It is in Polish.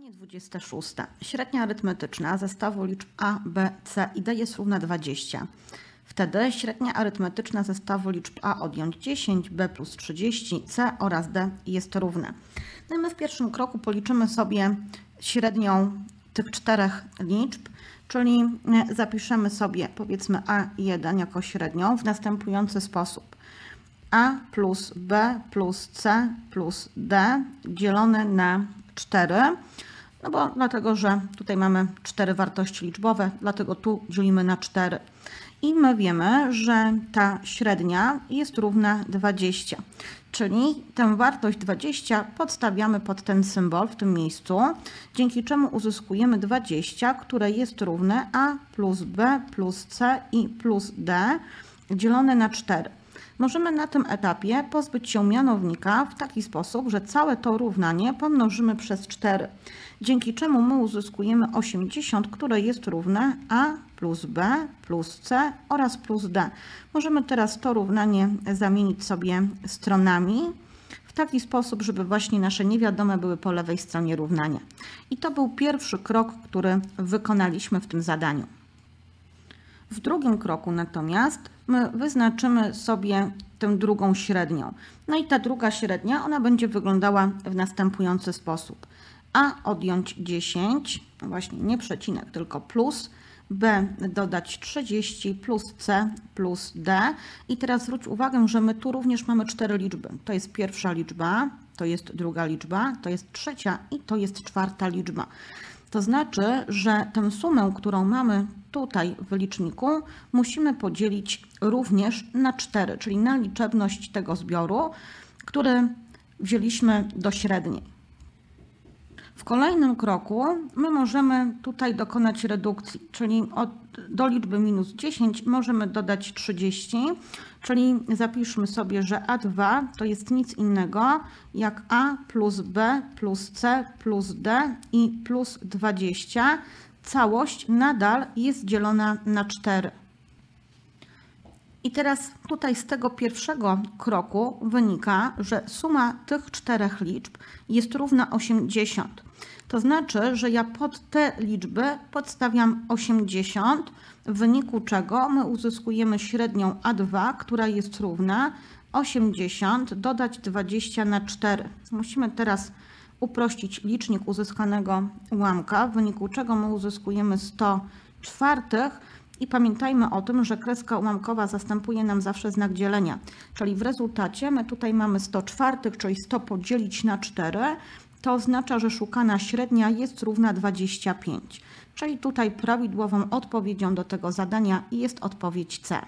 Zadanie 26. Średnia arytmetyczna zestawu liczb A, B, C i D jest równa 20. Wtedy średnia arytmetyczna zestawu liczb A odjąć 10, B plus 30, C oraz D jest równa. No i my w pierwszym kroku policzymy sobie średnią tych czterech liczb, czyli zapiszemy sobie powiedzmy A1 jako średnią w następujący sposób. A plus B plus C plus D dzielone na 4, no bo dlatego, że tutaj mamy 4 wartości liczbowe, dlatego tu dzielimy na 4. I my wiemy, że ta średnia jest równa 20, czyli tę wartość 20 podstawiamy pod ten symbol w tym miejscu, dzięki czemu uzyskujemy 20, które jest równe A plus B plus C i plus D dzielone na 4. Możemy na tym etapie pozbyć się mianownika w taki sposób, że całe to równanie pomnożymy przez 4, dzięki czemu my uzyskujemy 80, które jest równe A plus B plus C oraz plus D. Możemy teraz to równanie zamienić sobie stronami w taki sposób, żeby właśnie nasze niewiadome były po lewej stronie równania. I to był pierwszy krok, który wykonaliśmy w tym zadaniu. W drugim kroku natomiast my wyznaczymy sobie tę drugą średnią. No i ta druga średnia, ona będzie wyglądała w następujący sposób. A odjąć 10, właśnie nie przecinek, tylko plus, B dodać 30 plus C plus D. I teraz zwróć uwagę, że my tu również mamy 4 liczby. To jest pierwsza liczba, to jest druga liczba, to jest trzecia i to jest czwarta liczba. To znaczy, że tę sumę, którą mamy tutaj w liczniku, musimy podzielić również na 4, czyli na liczebność tego zbioru, który wzięliśmy do średniej. W kolejnym kroku my możemy tutaj dokonać redukcji, czyli do liczby minus 10 możemy dodać 30, czyli zapiszmy sobie, że A2 to jest nic innego jak A plus B plus C plus D i plus 20. Całość nadal jest dzielona na 4. I teraz tutaj z tego pierwszego kroku wynika, że suma tych czterech liczb jest równa 80. To znaczy, że ja pod te liczby podstawiam 80, w wyniku czego my uzyskujemy średnią A2, która jest równa 80 dodać 20 na 4. Musimy teraz uprościć licznik uzyskanego ułamka, w wyniku czego my uzyskujemy 100/4. I pamiętajmy o tym, że kreska ułamkowa zastępuje nam zawsze znak dzielenia. Czyli w rezultacie my tutaj mamy 100/4, czyli 100 podzielić na 4. To oznacza, że szukana średnia jest równa 25. Czyli tutaj prawidłową odpowiedzią do tego zadania jest odpowiedź C.